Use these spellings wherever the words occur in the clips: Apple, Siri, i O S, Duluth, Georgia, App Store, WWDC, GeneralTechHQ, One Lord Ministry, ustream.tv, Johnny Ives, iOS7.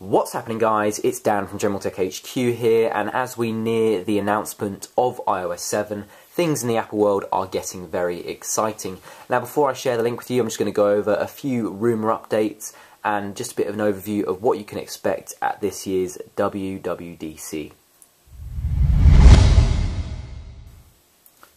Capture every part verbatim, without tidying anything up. What's happening, guys? It's Dan from General Tech H Q here, and as we near the announcement of i O S seven, things in the Apple world are getting very exciting. Now, before I share the link with you, I'm just going to go over a few rumour updates and just a bit of an overview of what you can expect at this year's W W D C.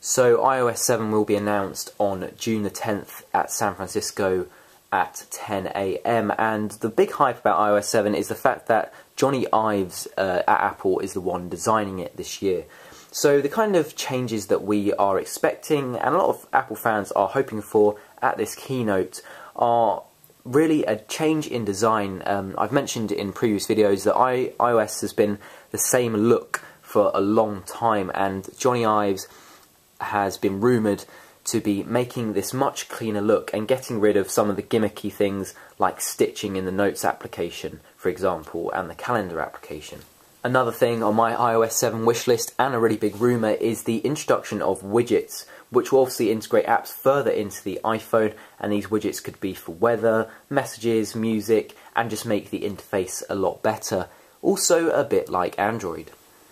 So i O S seven will be announced on June the tenth at San Francisco at ten A M, and the big hype about i O S seven is the fact that Johnny Ives uh, at Apple is the one designing it this year. So the kind of changes that we are expecting and a lot of Apple fans are hoping for at this keynote are really a change in design. Um, I've mentioned in previous videos that I iOS has been the same look for a long time, and Johnny Ives has been rumoured to be making this much cleaner look and getting rid of some of the gimmicky things like stitching in the Notes application, for example, and the Calendar application. Another thing on my i O S seven wishlist, and a really big rumour, is the introduction of widgets, which will obviously integrate apps further into the iPhone, and these widgets could be for weather, messages, music, and just make the interface a lot better, also a bit like Android.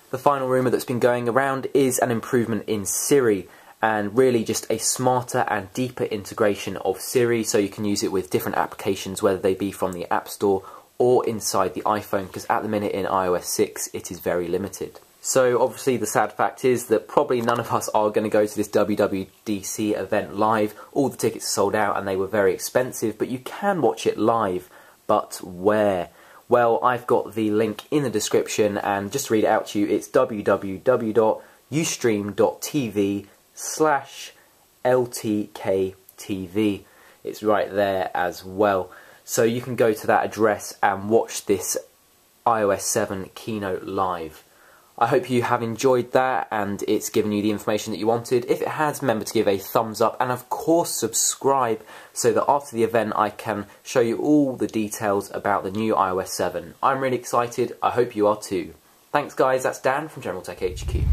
The final rumour that's been going around is an improvement in Siri, and really just a smarter and deeper integration of Siri, so you can use it with different applications, whether they be from the App Store or inside the iPhone, because at the minute in i O S six it is very limited. So obviously the sad fact is that probably none of us are going to go to this W W D C event live. All the tickets are sold out and they were very expensive, but you can watch it live. But where? Well, I've got the link in the description, and just to read it out to you, it's w w w dot ustream dot t v slash L T K T V. It's right there as well. So you can go to that address and watch this i O S seven keynote live. I hope you have enjoyed that and it's given you the information that you wanted. If it has, remember to give a thumbs up and of course subscribe, so that after the event I can show you all the details about the new i O S seven. I'm really excited, I hope you are too. Thanks guys, that's Dan from General Tech H Q.